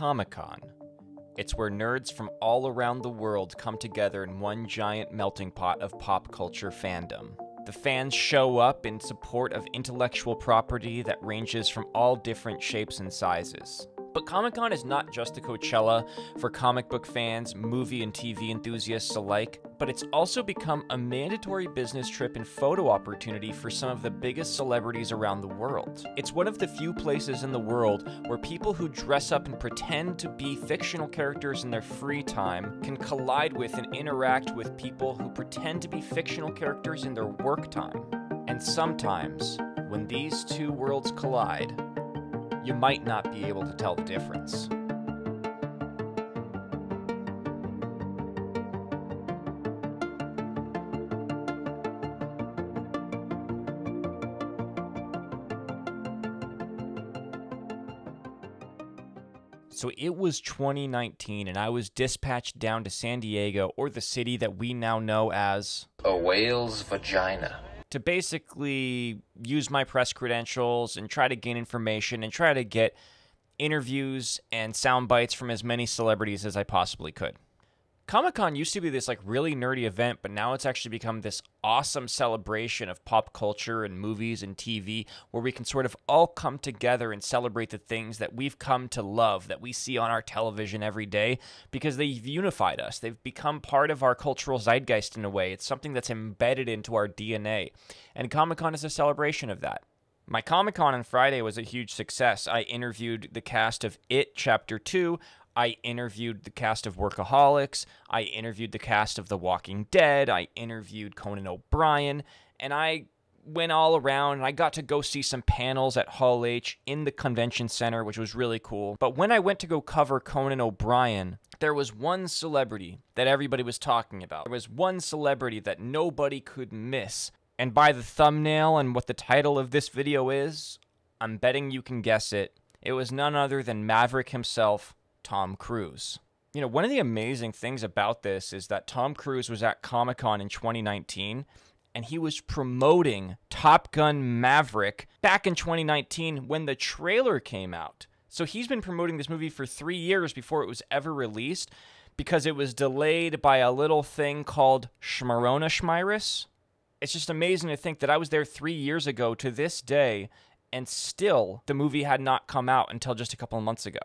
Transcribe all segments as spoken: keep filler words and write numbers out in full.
Comic-Con. It's where nerds from all around the world come together in one giant melting pot of pop culture fandom. The fans show up in support of intellectual property that ranges from all different shapes and sizes. But Comic-Con is not just a Coachella for comic book fans, movie and T V enthusiasts alike, but it's also become a mandatory business trip and photo opportunity for some of the biggest celebrities around the world. It's one of the few places in the world where people who dress up and pretend to be fictional characters in their free time can collide with and interact with people who pretend to be fictional characters in their work time. And sometimes, when these two worlds collide, you might not be able to tell the difference. So it was twenty nineteen, and I was dispatched down to San Diego, or the city that we now know as a whale's vagina, to basically use my press credentials and try to gain information and try to get interviews and sound bites from as many celebrities as I possibly could. Comic-Con used to be this like really nerdy event, but now it's actually become this awesome celebration of pop culture and movies and T V where we can sort of all come together and celebrate the things that we've come to love, that we see on our television every day, because they've unified us. They've become part of our cultural zeitgeist in a way. It's something that's embedded into our D N A, and Comic-Con is a celebration of that. My Comic-Con on Friday was a huge success. I interviewed the cast of It, Chapter two, I interviewed the cast of Workaholics, I interviewed the cast of The Walking Dead, I interviewed Conan O'Brien, and I went all around and I got to go see some panels at Hall H in the convention center, which was really cool. But when I went to go cover Conan O'Brien, there was one celebrity that everybody was talking about. There was one celebrity that nobody could miss. And by the thumbnail and what the title of this video is, I'm betting you can guess it. It was none other than Maverick himself, Tom Cruise. You know, one of the amazing things about this is that Tom Cruise was at Comic-Con in twenty nineteen, and he was promoting Top Gun Maverick back in twenty nineteen when the trailer came out. So he's been promoting this movie for three years before it was ever released, because it was delayed by a little thing called Shmarona Shmirus. It's just amazing to think that I was there three years ago to this day, and still the movie had not come out until just a couple of months ago.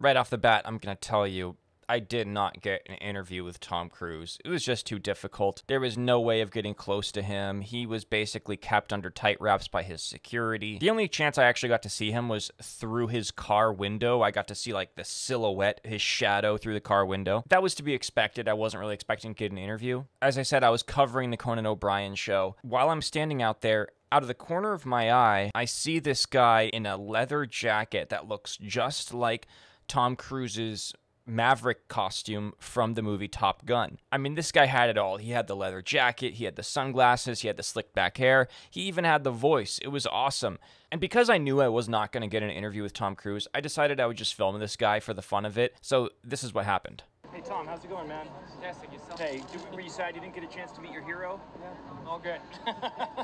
Right off the bat, I'm going to tell you, I did not get an interview with Tom Cruise. It was just too difficult. There was no way of getting close to him. He was basically kept under tight wraps by his security. The only chance I actually got to see him was through his car window. I got to see like the silhouette, his shadow through the car window. That was to be expected. I wasn't really expecting to get an interview. As I said, I was covering the Conan O'Brien show. While I'm standing out there, out of the corner of my eye, I see this guy in a leather jacket that looks just like Tom Cruise's Maverick costume from the movie Top Gun. I mean, this guy had it all. He had the leather jacket, he had the sunglasses, he had the slicked back hair, he even had the voice. It was awesome. And because I knew I was not going to get an interview with Tom Cruise, I decided I would just film this guy for the fun of it. So this is what happened. Hey Tom, how's it going, man? Fantastic, yourself? Hey, were you sad you didn't get a chance to meet your hero? Yeah. All good.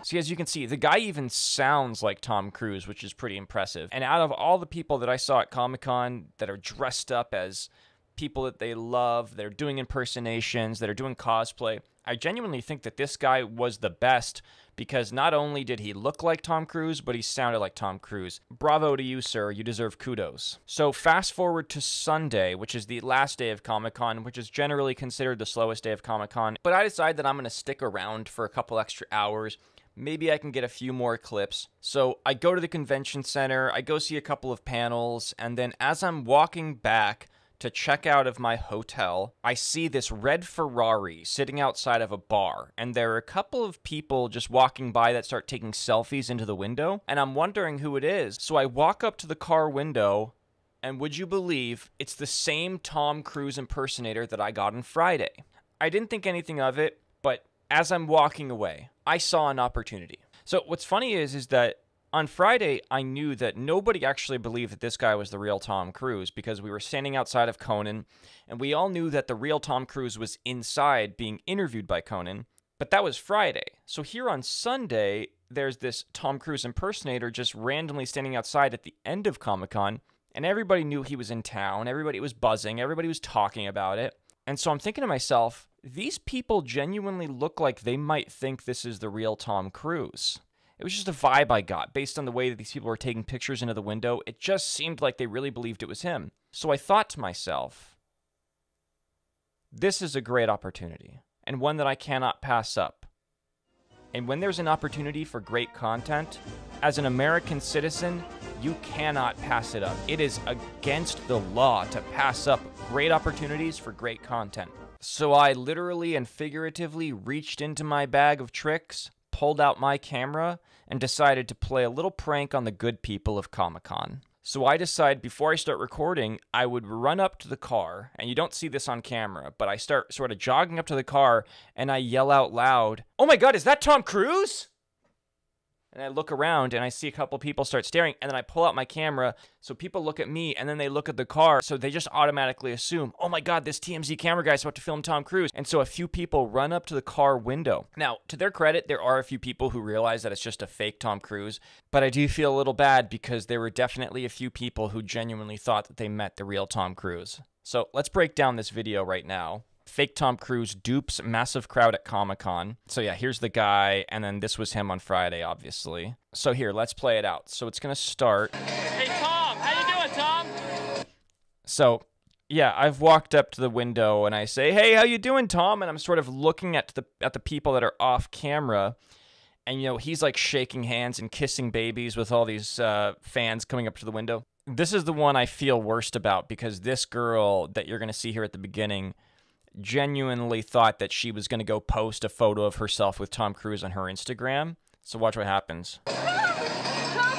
See, as you can see, the guy even sounds like Tom Cruise, which is pretty impressive. And out of all the people that I saw at Comic-Con that are dressed up as people that they love, that are doing impersonations, that are doing cosplay, I genuinely think that this guy was the best, because not only did he look like Tom Cruise, but he sounded like Tom Cruise. Bravo to you, sir. You deserve kudos. So fast forward to Sunday, which is the last day of Comic-Con, which is generally considered the slowest day of Comic-Con. But I decide that I'm going to stick around for a couple extra hours. Maybe I can get a few more clips. So I go to the convention center. I go see a couple of panels. And then as I'm walking back to check out of my hotel, I see this red Ferrari sitting outside of a bar, and there are a couple of people just walking by that start taking selfies into the window, and I'm wondering who it is. So I walk up to the car window, and would you believe it's the same Tom Cruise impersonator that I got on Friday. I didn't think anything of it, but as I'm walking away, I saw an opportunity. So what's funny is, is that on Friday, I knew that nobody actually believed that this guy was the real Tom Cruise, because we were standing outside of Conan, and we all knew that the real Tom Cruise was inside being interviewed by Conan, but that was Friday. So here on Sunday, there's this Tom Cruise impersonator just randomly standing outside at the end of Comic-Con, and everybody knew he was in town. Everybody was buzzing. Everybody was talking about it. And so I'm thinking to myself, these people genuinely look like they might think this is the real Tom Cruise. It was just a vibe I got. Based on the way that these people were taking pictures into the window, it just seemed like they really believed it was him. So I thought to myself, this is a great opportunity, and one that I cannot pass up. And when there's an opportunity for great content, as an American citizen, you cannot pass it up. It is against the law to pass up great opportunities for great content. So I literally and figuratively reached into my bag of tricks, pulled out my camera, and decided to play a little prank on the good people of Comic-Con. So I decide before I start recording, I would run up to the car, and you don't see this on camera, but I start sort of jogging up to the car, and I yell out loud, "Oh my God, is that Tom Cruise?" And I look around, and I see a couple people start staring, and then I pull out my camera, so people look at me, and then they look at the car, so they just automatically assume, "Oh my God, this T M Z camera guy's about to film Tom Cruise." And so a few people run up to the car window. Now, to their credit, there are a few people who realize that it's just a fake Tom Cruise, but I do feel a little bad because there were definitely a few people who genuinely thought that they met the real Tom Cruise. So let's break down this video right now. Fake Tom Cruise dupes massive crowd at Comic-Con. So yeah, here's the guy, and then this was him on Friday, obviously. So here, let's play it out. So it's gonna start. Hey Tom, how you doing, Tom? So yeah, I've walked up to the window and I say, "Hey, how you doing, Tom?" And I'm sort of looking at the at the people that are off camera, and you know, he's like shaking hands and kissing babies with all these uh, fans coming up to the window. This is the one I feel worst about because this girl that you're gonna see here at the beginning genuinely thought that she was going to go post a photo of herself with Tom Cruise on her Instagram. So watch what happens. Tom, Tom,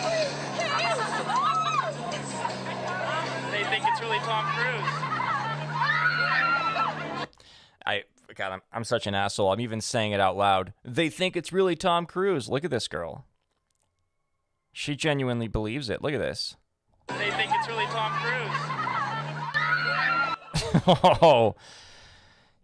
they think it's really Tom Cruise. I, God, I'm, I'm such an asshole. I'm even saying it out loud. They think it's really Tom Cruise. Look at this girl. She genuinely believes it. Look at this. They think it's really Tom Cruise. Oh.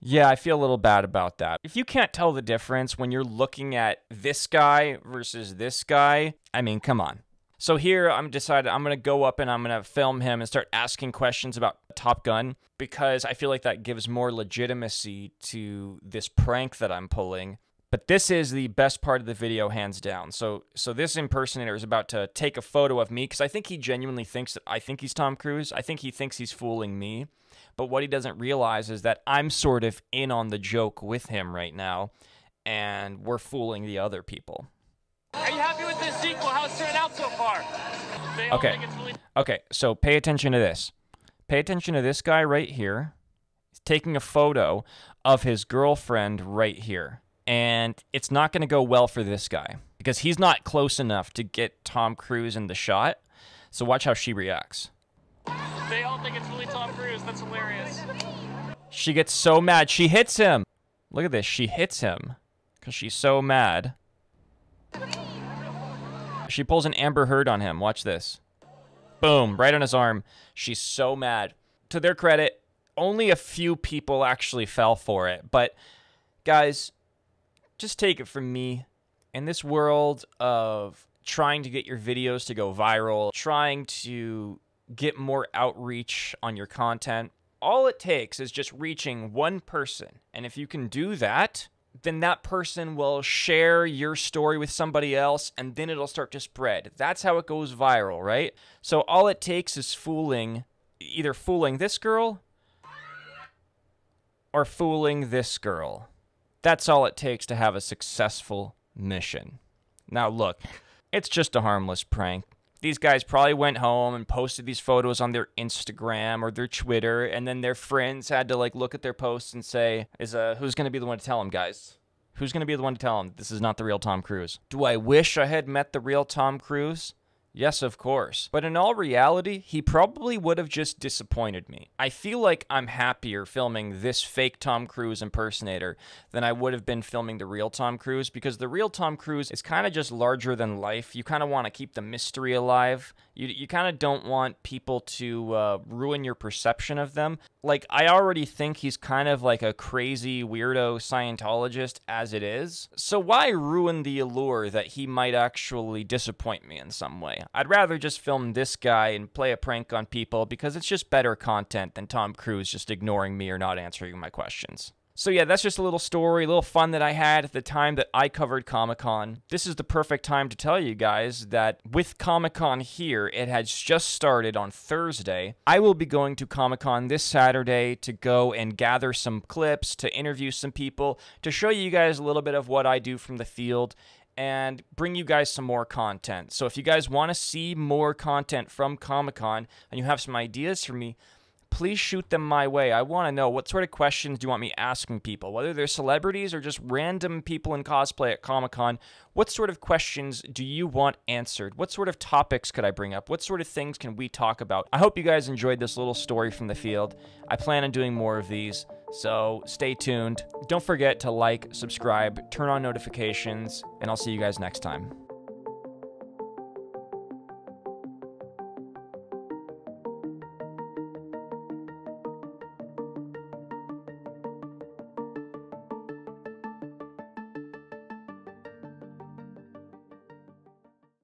Yeah, I feel a little bad about that. If you can't tell the difference when you're looking at this guy versus this guy, I mean, come on. So here I'm decided I'm going to go up and I'm going to film him and start asking questions about Top Gun because I feel like that gives more legitimacy to this prank that I'm pulling. But this is the best part of the video, hands down. So so this impersonator is about to take a photo of me because I think he genuinely thinks that I think he's Tom Cruise. I think he thinks he's fooling me. But what he doesn't realize is that I'm sort of in on the joke with him right now, and we're fooling the other people. Are you happy with this sequel? How it's turned out so far? Okay. Really okay, so pay attention to this. Pay attention to this guy right here. He's taking a photo of his girlfriend right here. And it's not going to go well for this guy because he's not close enough to get Tom Cruise in the shot. So watch how she reacts. They all think it's really Tom Cruise. That's hilarious. She gets so mad. She hits him. Look at this. She hits him because she's so mad. She pulls an Amber Heard on him. Watch this. Boom. Right on his arm. She's so mad. To their credit, only a few people actually fell for it. But guys, just take it from me, in this world of trying to get your videos to go viral, trying to get more outreach on your content, all it takes is just reaching one person. And if you can do that, then that person will share your story with somebody else, and then it'll start to spread. That's how it goes viral, right? So all it takes is fooling, either fooling this girl or fooling this girl. That's all it takes to have a successful mission. Now look, it's just a harmless prank. These guys probably went home and posted these photos on their Instagram or their Twitter, and then their friends had to like look at their posts and say, "Is uh, who's gonna be the one to tell them, guys? Who's gonna be the one to tell them this is not the real Tom Cruise?" Do I wish I had met the real Tom Cruise? Yes, of course. But in all reality, he probably would have just disappointed me. I feel like I'm happier filming this fake Tom Cruise impersonator than I would have been filming the real Tom Cruise, because the real Tom Cruise is kind of just larger than life. You kind of want to keep the mystery alive. You, you kind of don't want people to uh, ruin your perception of them. Like, I already think he's kind of like a crazy weirdo Scientologist as it is. So why ruin the allure that he might actually disappoint me in some way? way. I'd rather just film this guy and play a prank on people because it's just better content than Tom Cruise just ignoring me or not answering my questions. So yeah, that's just a little story, a little fun that I had at the time that I covered Comic-Con. This is the perfect time to tell you guys that with Comic-Con here, it has just started on Thursday. I will be going to Comic-Con this Saturday to go and gather some clips, to interview some people, to show you guys a little bit of what I do from the field, and bring you guys some more content. So if you guys want to see more content from Comic-Con and you have some ideas for me, please shoot them my way. I want to know, what sort of questions do you want me asking people? Whether they're celebrities or just random people in cosplay at Comic-Con, what sort of questions do you want answered? What sort of topics could I bring up? What sort of things can we talk about? I hope you guys enjoyed this little story from the field. I plan on doing more of these, so stay tuned. Don't forget to like, subscribe, turn on notifications, and I'll see you guys next time.